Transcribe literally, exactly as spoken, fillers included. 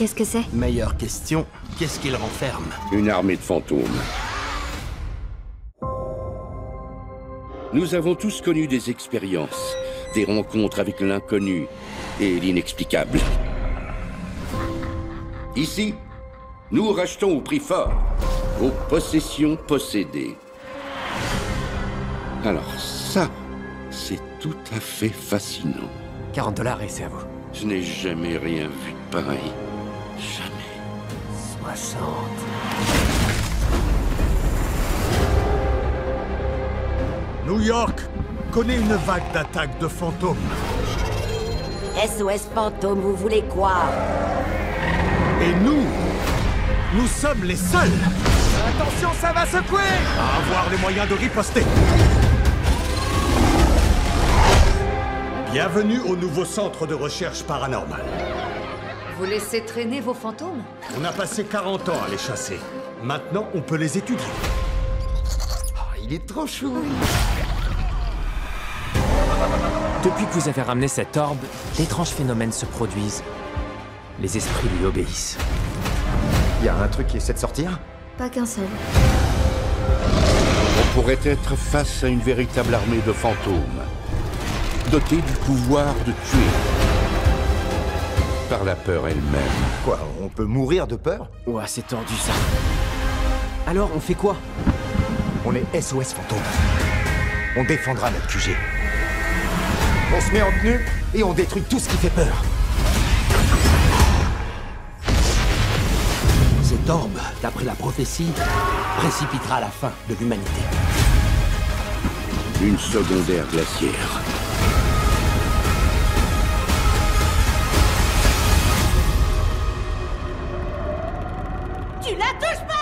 Qu'est-ce que c'est? Meilleure question, qu'est-ce qu'il renferme? Une armée de fantômes. Nous avons tous connu des expériences, des rencontres avec l'inconnu et l'inexplicable. Ici, nous rachetons au prix fort vos possessions possédées. Alors ça, c'est tout à fait fascinant. quarante dollars et c'est à vous. Je n'ai jamais rien vu de pareil. Jamais. soixante. New York connaît une vague d'attaques de fantômes. S O S Fantômes, vous voulez quoi? Et nous, nous sommes les seuls. Attention, ça va secouer! À avoir les moyens de riposter. Bienvenue au nouveau centre de recherche paranormale. Vous laissez traîner vos fantômes? On a passé quarante ans à les chasser. Maintenant, on peut les étudier. Oh, il est trop chou. Depuis que vous avez ramené cet orbe, d'étranges phénomènes se produisent. Les esprits lui obéissent. Il y a un truc qui essaie de sortir? Pas qu'un seul. On pourrait être face à une véritable armée de fantômes, doté du pouvoir de tuer par la peur elle-même. Quoi, on peut mourir de peur? Ouah, c'est tendu ça. Alors, on fait quoi? On est S O S Fantômes. On défendra notre Q G. On se met en tenue et on détruit tout ce qui fait peur. Cette orbe, d'après la prophétie, précipitera la fin de l'humanité. Une secondaire glaciaire. Tu la touches pas!